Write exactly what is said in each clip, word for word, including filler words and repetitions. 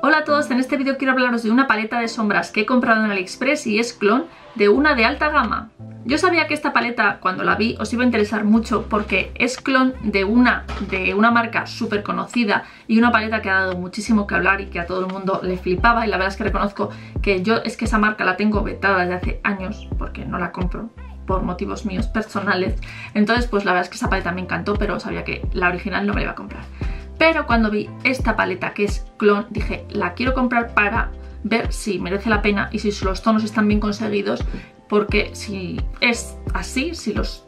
Hola a todos, en este vídeo quiero hablaros de una paleta de sombras que he comprado en AliExpress y es clon de una de alta gama. Yo sabía que esta paleta, cuando la vi, os iba a interesar mucho porque es clon de una, de una marca súper conocida y una paleta que ha dado muchísimo que hablar y que a todo el mundo le flipaba, y la verdad es que reconozco que yo es que esa marca la tengo vetada desde hace años porque no la compro por motivos míos personales. Entonces pues la verdad es que esa paleta me encantó, pero sabía que la original no me la iba a comprar. Pero cuando vi esta paleta que es clon, dije, la quiero comprar para ver si merece la pena y si los tonos están bien conseguidos, porque si es así, si, los,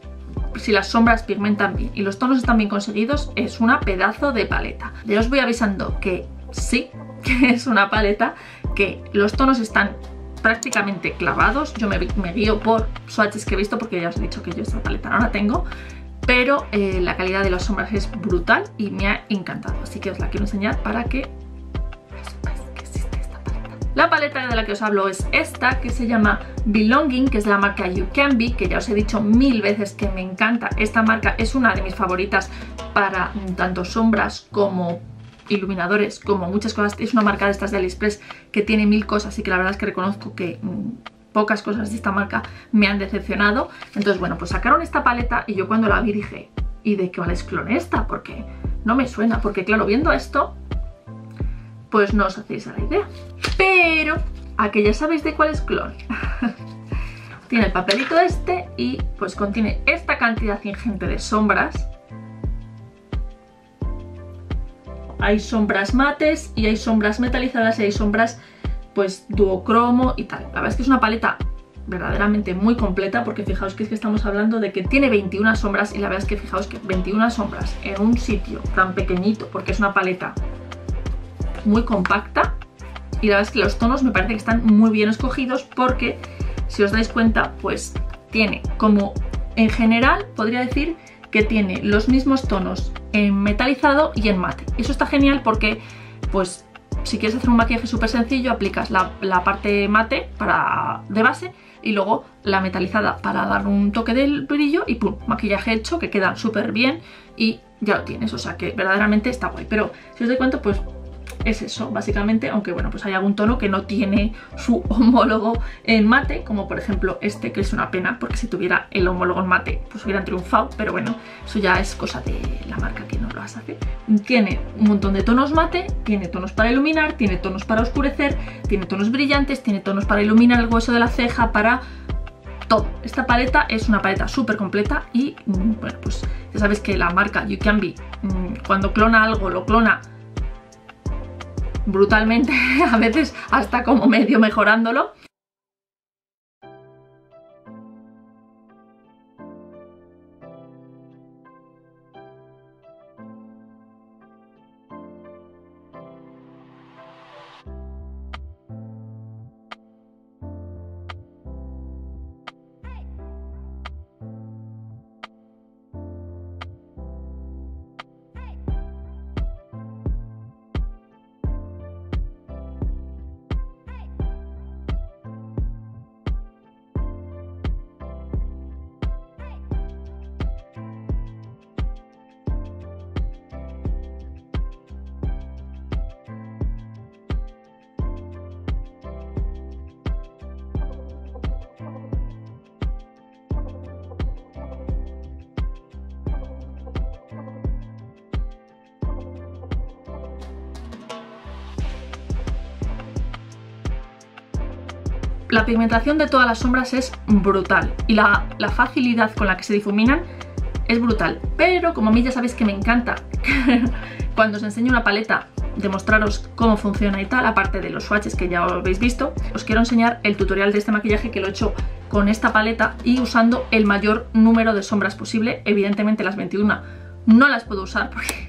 si las sombras pigmentan bien y los tonos están bien conseguidos, es una pedazo de paleta. Ya os voy avisando que sí, que es una paleta, que los tonos están prácticamente clavados. Yo me, me guío por swatches que he visto, porque ya os he dicho que yo esta paleta no la tengo. Pero eh, la calidad de las sombras es brutal y me ha encantado, así que os la quiero enseñar para que sepáis que existe esta paleta. La paleta de la que os hablo es esta, que se llama Belonging, que es de la marca UCANBE, que ya os he dicho mil veces que me encanta. Esta marca es una de mis favoritas para tanto sombras como iluminadores, como muchas cosas. Es una marca de estas de AliExpress que tiene mil cosas, así que la verdad es que reconozco que Mmm, pocas cosas de esta marca me han decepcionado. Entonces bueno, pues sacaron esta paleta y yo cuando la vi dije, ¿y de cuál es clon esta? Porque no me suena, porque claro, viendo esto pues no os hacéis a la idea. Pero a que ya sabéis de cuál es clon. Tiene el papelito este y pues contiene esta cantidad ingente de sombras. Hay sombras mates y hay sombras metalizadas y hay sombras pues duocromo y tal. La verdad es que es una paleta verdaderamente muy completa, porque fijaos que es que estamos hablando de que tiene veintiuna sombras, y la verdad es que fijaos que veintiuna sombras en un sitio tan pequeñito, porque es una paleta muy compacta, y la verdad es que los tonos me parece que están muy bien escogidos, porque si os dais cuenta pues tiene como, en general podría decir que tiene los mismos tonos en metalizado y en mate. Eso está genial porque pues si quieres hacer un maquillaje súper sencillo, aplicas la, la parte mate para, de base, y luego la metalizada para dar un toque del brillo, y pum, maquillaje hecho, que queda súper bien y ya lo tienes. O sea que verdaderamente está guay. Pero si os doy cuenta pues es eso básicamente, aunque bueno, pues hay algún tono que no tiene su homólogo en mate, como por ejemplo este, que es una pena, porque si tuviera el homólogo en mate pues hubieran triunfado, pero bueno, eso ya es cosa de la marca que no lo hace. Tiene un montón de tonos mate, tiene tonos para iluminar, tiene tonos para oscurecer, tiene tonos brillantes, tiene tonos para iluminar el hueso de la ceja, para todo. Esta paleta es una paleta súper completa y bueno, pues ya sabéis que la marca UCANBE, cuando clona algo lo clona brutalmente, a veces hasta como medio mejorándolo. La pigmentación de todas las sombras es brutal y la, la facilidad con la que se difuminan es brutal. Pero como a mí ya sabéis que me encanta cuando os enseño una paleta demostraros cómo funciona y tal, aparte de los swatches que ya habéis visto, os quiero enseñar el tutorial de este maquillaje que lo he hecho con esta paleta y usando el mayor número de sombras posible. Evidentemente las veintiuna no las puedo usar porque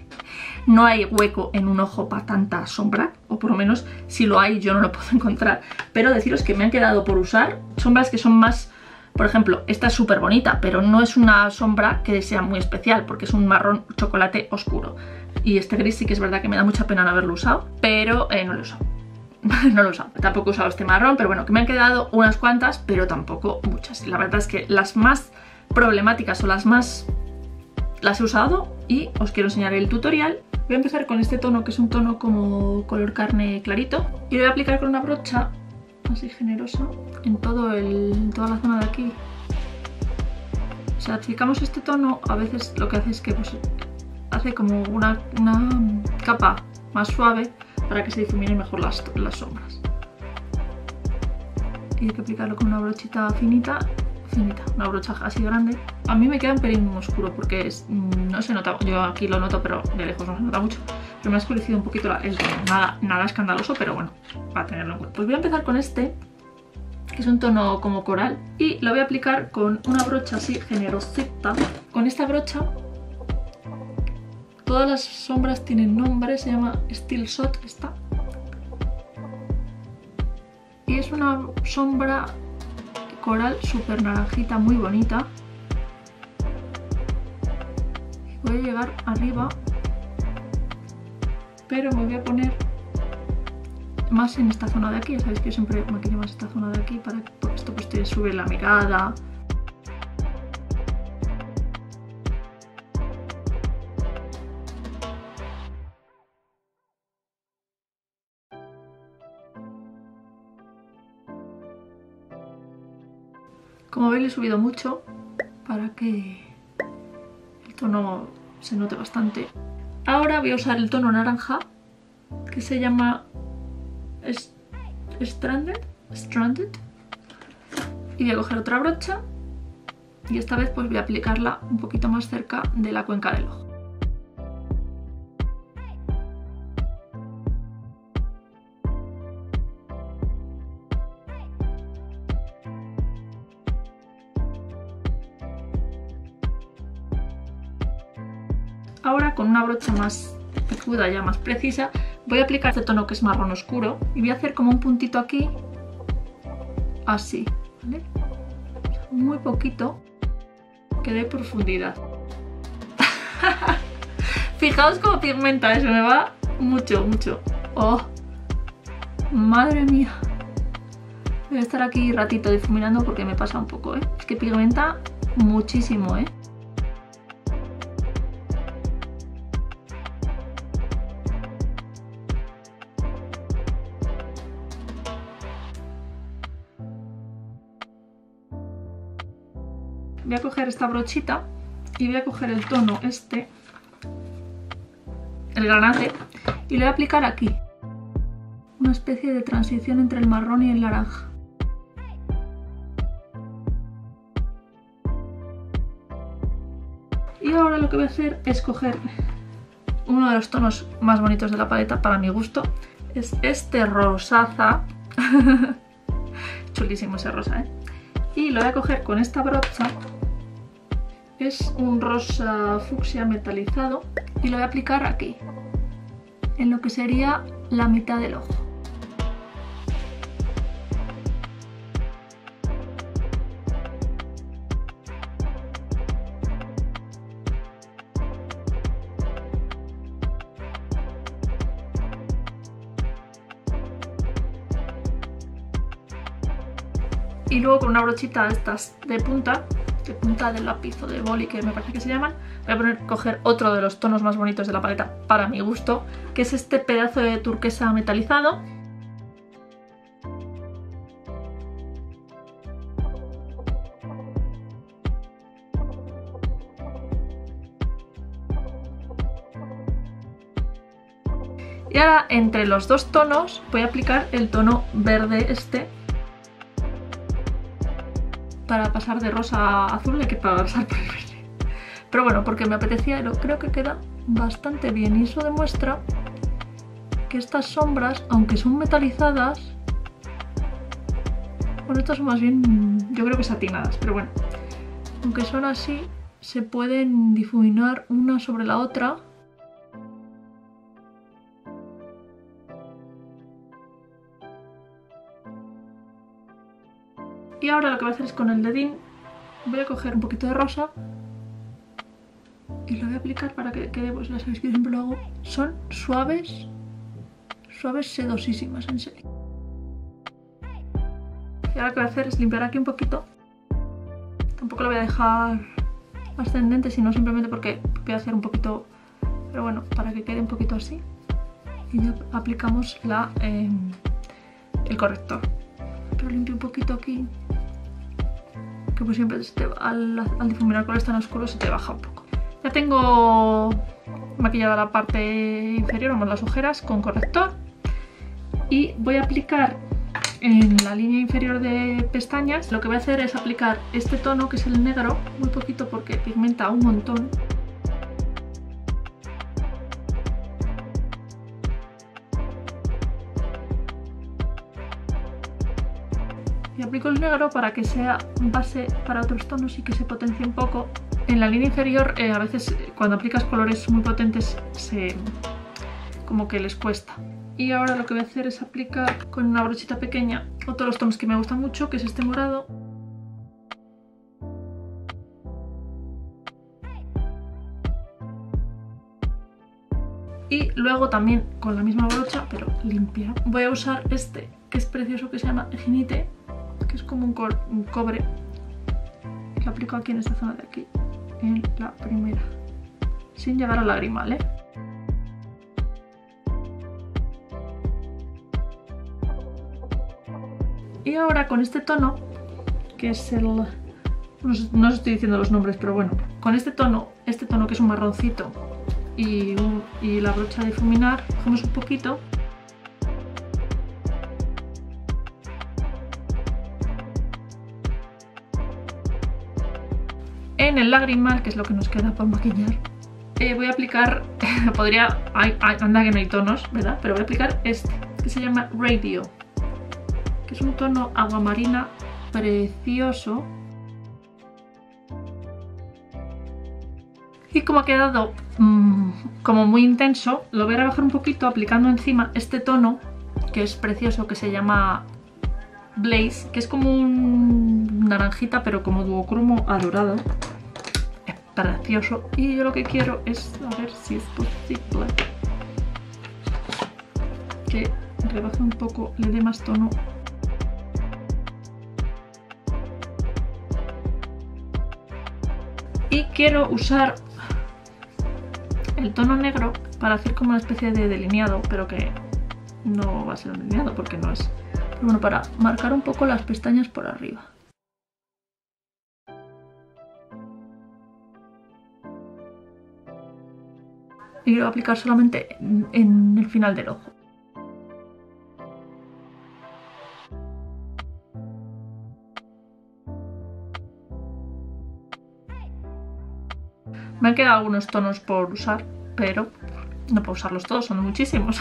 no hay hueco en un ojo para tanta sombra, o por lo menos si lo hay yo no lo puedo encontrar. Pero deciros que me han quedado por usar sombras que son más, por ejemplo, esta es súper bonita, pero no es una sombra que sea muy especial porque es un marrón chocolate oscuro. Y este gris sí que es verdad que me da mucha pena no haberlo usado, pero eh, no lo he usado. No lo he usado, tampoco he usado este marrón, pero bueno, que me han quedado unas cuantas, pero tampoco muchas. La verdad es que las más problemáticas o las más... las he usado y os quiero enseñar el tutorial Voy a empezar con este tono, que es un tono como color carne clarito, y lo voy a aplicar con una brocha así generosa en, todo el, en toda la zona de aquí. O sea, aplicamos este tono, a veces lo que hace es que pues, hace como una, una capa más suave para que se difuminen mejor las, las sombras. Y hay que aplicarlo con una brochita finita, finita, una brocha así grande. A mí me queda un pelín oscuro porque es, no se nota, yo aquí lo noto pero de lejos no se nota mucho. Pero me ha oscurecido un poquito, la, el, nada, nada escandaloso, pero bueno, para tenerlo en cuenta. Pues voy a empezar con este, que es un tono como coral, y lo voy a aplicar con una brocha así generosita. Con esta brocha, todas las sombras tienen nombre, se llama Still Shot, esta. Y es una sombra coral súper naranjita, muy bonita. Voy a llegar arriba, pero me voy a poner más en esta zona de aquí. Ya sabéis que yo siempre maquillo más esta zona de aquí para que esto pues te sube la mirada. Como veis, le he subido mucho para que el tono se note bastante. Ahora voy a usar el tono naranja, que se llama Stranded, stranded, y voy a coger otra brocha y esta vez pues voy a aplicarla un poquito más cerca de la cuenca del ojo. Ahora, con una brocha más aguda, ya más precisa, voy a aplicar este tono que es marrón oscuro y voy a hacer como un puntito aquí, así, ¿vale? Muy poquito, que dé profundidad. Fijaos cómo pigmenta eso, me va mucho, mucho. ¡Oh! ¡Madre mía! Voy a estar aquí ratito difuminando porque me pasa un poco, ¿eh? Es que pigmenta muchísimo, ¿eh? Voy a coger esta brochita y voy a coger el tono este, el granate, y le voy a aplicar aquí. Una especie de transición entre el marrón y el naranja. Y ahora lo que voy a hacer es coger uno de los tonos más bonitos de la paleta, para mi gusto. Es este rosaza. Chulísimo ese rosa, ¿eh? Y lo voy a coger con esta brocha. Es un rosa fucsia metalizado y lo voy a aplicar aquí, en lo que sería la mitad del ojo. Y luego con una brochita de estas de punta, de punta de lápiz o de boli, que me parece que se llaman, voy a poner, coger otro de los tonos más bonitos de la paleta para mi gusto, que es este pedazo de turquesa metalizado. Y ahora, entre los dos tonos, voy a aplicar el tono verde este, para pasar de rosa a azul, hay que pasar por el verde. Pero bueno, porque me apetecía, y lo creo que queda bastante bien. Y eso demuestra que estas sombras, aunque son metalizadas, bueno, estas son más bien, yo creo que satinadas, pero bueno, aunque son así, se pueden difuminar una sobre la otra. Y ahora lo que voy a hacer es, con el dedín, voy a coger un poquito de rosa y lo voy a aplicar para que quede, pues ya sabéis que yo siempre lo hago, son suaves, suaves sedosísimas, en serio. Y ahora lo que voy a hacer es limpiar aquí un poquito, tampoco lo voy a dejar ascendente, sino simplemente porque voy a hacer un poquito pero bueno, para que quede un poquito así, y ya aplicamos la, eh, el corrector. Pero limpio un poquito aquí, que pues siempre te, al, al difuminar colores tan oscuros se te baja un poco. Ya tengo maquillada la parte inferior, vamos, las ojeras con corrector, y voy a aplicar en la línea inferior de pestañas. Lo que voy a hacer es aplicar este tono, que es el negro, muy poquito porque pigmenta un montón. Y aplico el negro para que sea base para otros tonos y que se potencie un poco. En la línea inferior, eh, a veces cuando aplicas colores muy potentes se, como que les cuesta. Y ahora lo que voy a hacer es aplicar con una brochita pequeña otro de los tonos que me gusta mucho, que es este morado. Y luego también con la misma brocha, pero limpia, voy a usar este, que es precioso, que se llama Ginite, que es como un, co un cobre. Y lo aplico aquí en esta zona de aquí, en la primera, sin llegar al lagrimal, ¿eh? Y ahora con este tono, que es el... no, no os estoy diciendo los nombres, pero bueno, con este tono, este tono que es un marroncito y, un, y la brocha de difuminar, cogemos un poquito en el lagrimal, que es lo que nos queda para maquillar. Eh, voy a aplicar, podría... Ay, ay, anda que no hay tonos, ¿verdad? Pero voy a aplicar este, que se llama Radio. Es un tono aguamarina precioso. Y como ha quedado mmm, como muy intenso, lo voy a rebajar un poquito aplicando encima este tono, que es precioso, que se llama Blaze, que es como un naranjita pero como duocromo adorado. Es precioso. Y yo lo que quiero es, a ver si es posible, que rebaje un poco, le dé más tono. Y quiero usar el tono negro para hacer como una especie de delineado, pero que no va a ser un delineado porque no es. Pero bueno, para marcar un poco las pestañas por arriba. Y lo voy a aplicar solamente en, en el final del ojo. Me han quedado algunos tonos por usar, pero no puedo usarlos todos, son muchísimos.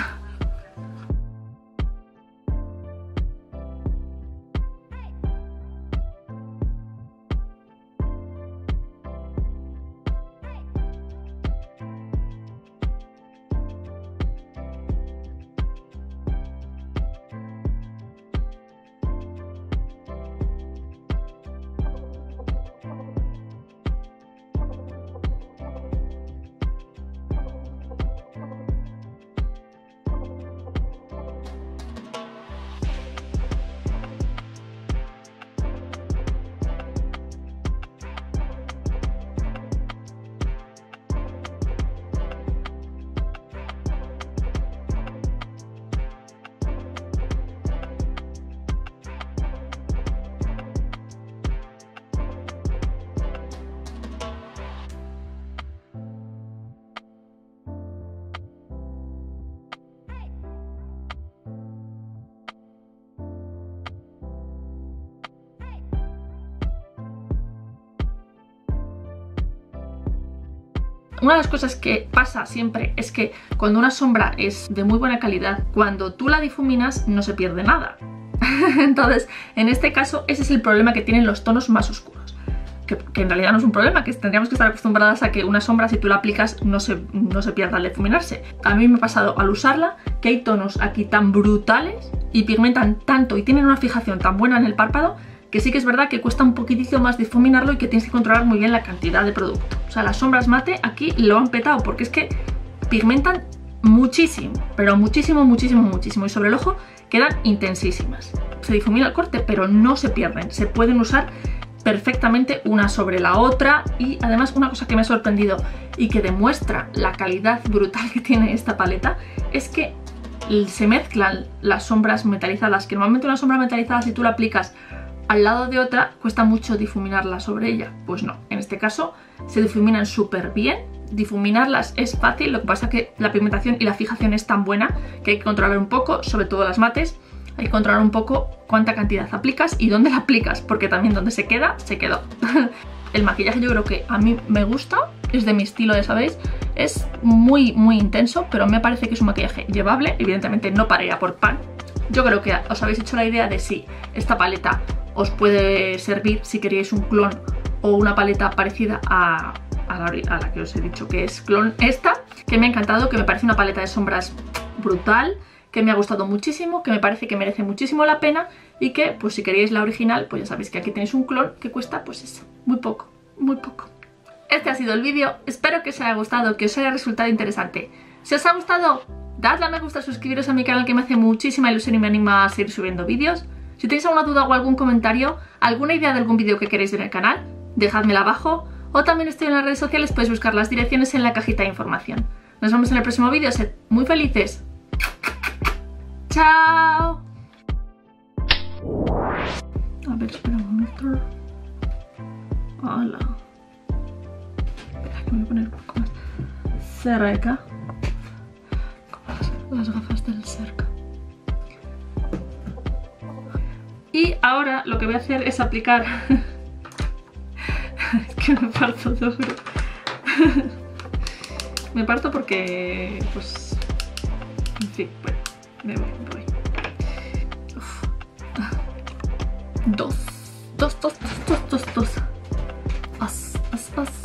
Una de las cosas que pasa siempre es que cuando una sombra es de muy buena calidad, cuando tú la difuminas no se pierde nada. Entonces, en este caso, ese es el problema que tienen los tonos más oscuros. Que, que en realidad no es un problema, que tendríamos que estar acostumbradas a que una sombra, si tú la aplicas, no se, no se pierda al difuminarse. A mí me ha pasado al usarla que hay tonos aquí tan brutales y pigmentan tanto y tienen una fijación tan buena en el párpado, que sí que es verdad que cuesta un poquitito más difuminarlo y que tienes que controlar muy bien la cantidad de producto. O sea, las sombras mate aquí lo han petado porque es que pigmentan muchísimo, pero muchísimo, muchísimo, muchísimo. Y sobre el ojo quedan intensísimas. Se difumina el corte, pero no se pierden. Se pueden usar perfectamente una sobre la otra. Y además una cosa que me ha sorprendido y que demuestra la calidad brutal que tiene esta paleta es que se mezclan las sombras metalizadas, que normalmente una sombra metalizada, si tú la aplicas al lado de otra, cuesta mucho difuminarla sobre ella. Pues no, en este caso se difuminan súper bien. Difuminarlas es fácil, lo que pasa es que la pigmentación y la fijación es tan buena que hay que controlar un poco, sobre todo las mates, hay que controlar un poco cuánta cantidad aplicas y dónde la aplicas, porque también donde se queda, se quedó. El maquillaje yo creo que a mí me gusta, es de mi estilo, ya sabéis, es muy muy intenso, pero me parece que es un maquillaje llevable, evidentemente no para ir a por pan. Yo creo que os habéis hecho la idea de si esta paleta os puede servir si queréis un clon o una paleta parecida a, a, la, a la que os he dicho que es clon esta, que me ha encantado, que me parece una paleta de sombras brutal, que me ha gustado muchísimo, que me parece que merece muchísimo la pena y que, pues si queréis la original, pues ya sabéis que aquí tenéis un clon que cuesta, pues eso, muy poco, muy poco. Este ha sido el vídeo, espero que os haya gustado, que os haya resultado interesante. Si os ha gustado, dadle a me gusta, suscribiros a mi canal que me hace muchísima ilusión y me anima a seguir subiendo vídeos. Si tenéis alguna duda o algún comentario, alguna idea de algún vídeo que queréis ver en el canal, dejádmela abajo. O también estoy en las redes sociales, podéis buscar las direcciones en la cajita de información. Nos vemos en el próximo vídeo, sed muy felices. ¡Chao! A ver, espera un momento. Hola. Espera, que me voy a poner un poco más cerca. Como las, las gafas del cerca. Y ahora lo que voy a hacer es aplicar... es que me parto duro. Me parto porque... pues... en fin, bueno. Me voy, me voy. Uf. Dos. Dos, dos, dos, dos, dos. As, as, as.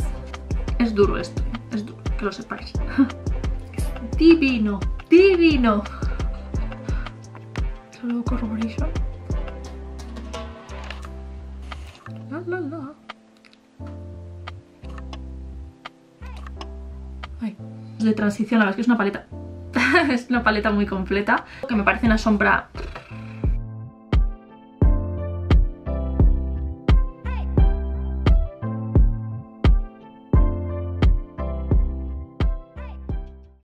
Es duro esto, es duro, que lo sepáis. Es divino, divino. Solo corroboration. La, la, la. Ay. De transición, la verdad es que es una paleta. Es una paleta muy completa, que me parece una sombra